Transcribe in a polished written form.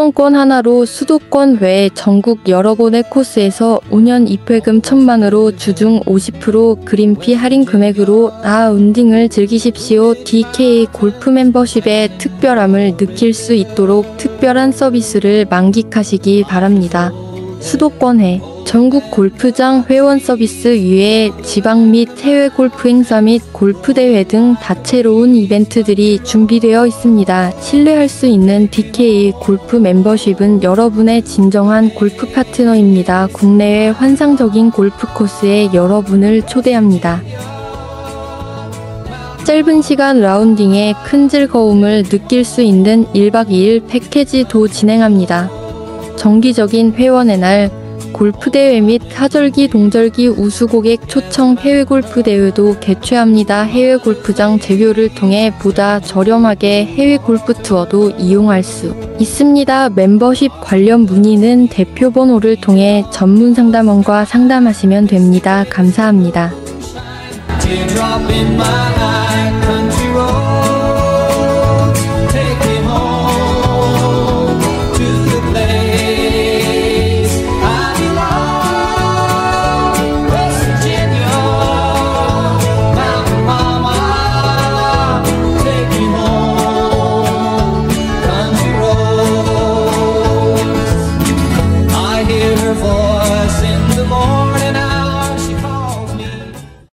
회원권 하나로 수도권 외 전국 여러 곳의 코스에서 5년 입회금 1000만으로 주중 50% 그린피 할인 금액으로 라운딩을 즐기십시오. DK 골프 멤버십의 특별함을 느낄 수 있도록 특별한 서비스를 만끽하시기 바랍니다. 수도권해 전국 골프장 회원 서비스 이외에 지방 및 해외 골프 행사 및 골프 대회 등 다채로운 이벤트들이 준비되어 있습니다. 신뢰할 수 있는 DK 골프 멤버십은 여러분의 진정한 골프 파트너입니다. 국내외 환상적인 골프 코스에 여러분을 초대합니다. 짧은 시간 라운딩에 큰 즐거움을 느낄 수 있는 1박 2일 패키지도 진행합니다. 정기적인 회원의 날, 골프대회 및 하절기, 동절기 우수 고객 초청 해외 골프대회도 개최합니다. 해외 골프장 제휴를 통해 보다 저렴하게 해외 골프 투어도 이용할 수 있습니다. 멤버십 관련 문의는 대표 번호를 통해 전문 상담원과 상담하시면 됩니다. 감사합니다.